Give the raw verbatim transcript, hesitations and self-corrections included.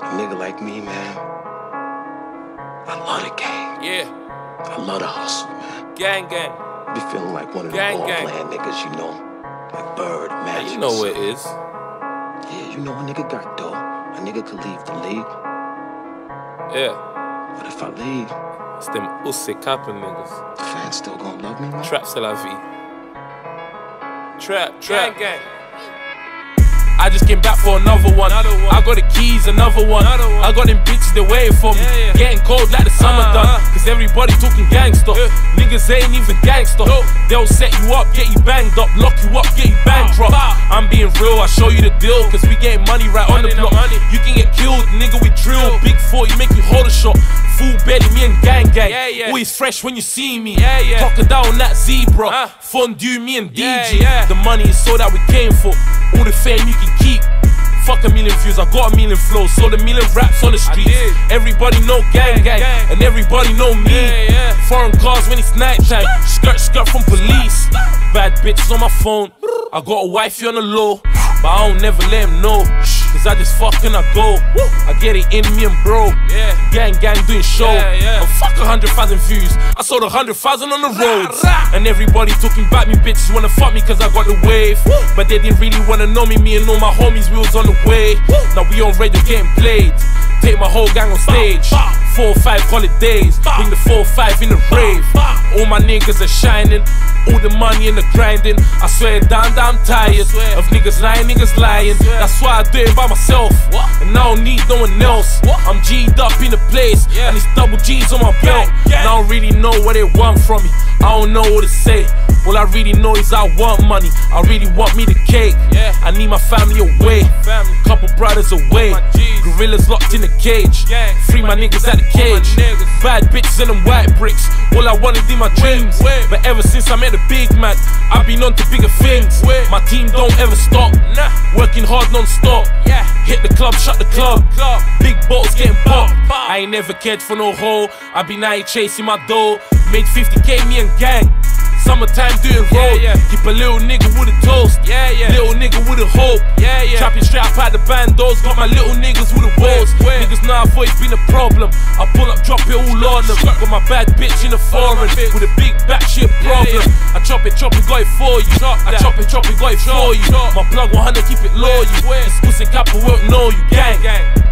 A nigga like me, man, I love the game. Yeah. I love the hustle, man. Gang, gang. Be feeling like one of the ball playing niggas, you know. Like Bird, Magic. You know what it is. Yeah, you know a nigga got dough. A nigga could leave the league. Yeah. But if I leave, it's them Usyk Kappa niggas. The fans still gonna love me, man. Trap c'est la vie. Trap, trap. Gang, gang. I just came back for another one. Another one. I got the keys, another one. Another one. I got them bitches, they waiting for me. Yeah, yeah. Getting cold like the summer uh, done. Cause everybody talking gangster. Uh, Niggas ain't even gangster. No. They'll set you up, get you banged up, lock you up, get you banged up. Uh, I'm being real, I show you the deal. Cause we getting money right money on the block. The money. You can get killed, nigga, we drill. Big four, you make you hold a shot. Full belly, me and gang gang. Yeah, yeah. Always fresh when you see me. Yeah, yeah. Crocodile on that zebra. Uh, Fondue, me and yeah, D J. Yeah. The money is so that we came for. All the fame you can keep. Fuck a million views, I got a million flows. Sold a million raps on the streets. Everybody know gang gang, and everybody know me. Yeah, yeah. Foreign cars when it's night time. Skirt skirt from police. Bad bitches on my phone. I got a wifey on the low, but I don't never let him know. Cause I just fuck and I go. I get it in me and bro. Gang gang doing show. And fuck a hundred thousand views. I sold a hundred thousand on the roads. And everybody talking about me, bitches wanna fuck me cause I got the wave. But they didn't really wanna know me. Me and all my homies, we was on the way. Now we on radio getting played. Take my whole gang on stage. Four or five holidays. Bring the four or five in the rave. All my niggas are shining. All the money and the grinding. I swear down that I'm tired of niggas lying, niggas lying. That's why I do it by myself. And I don't need no one else. I'm G'd up in the place. And it's double G's on my belt. And I don't really know what they want from me. I don't know what to say. All I really know is I want money. I really want me the cake. I need my family away. Couple brothers away. Gorillas locked in the cage. Free my niggas out the cage. Bad bitches and them white bricks. All I wanted in my dreams. But ever since I met a big man, I've been on to bigger things. My team don't ever stop. Working hard non-stop. Hit the club, shut the club. Big bottles getting popped. I ain't never cared for no hoe. I been out here chasing my dough. Made fifty K me and gang. Summertime doing road. Yeah, yeah. Keep a little nigga with a toast. Yeah, yeah. Little nigga with a hope. Yeah, yeah. Trapping straight up out the bandos. Got my little niggas with the walls. Where? Niggas know I've always been a problem. I pull up, drop it all on them. Got my bad bitch in the foreign. With a big back, she a problem. Yeah, yeah. I chop it, chop it, got it for you. Chop I chop it, chop it, got it for you. Chop. My plug one hundred, keep it loyal. You. This pussy couple won't know you. Gang, gang.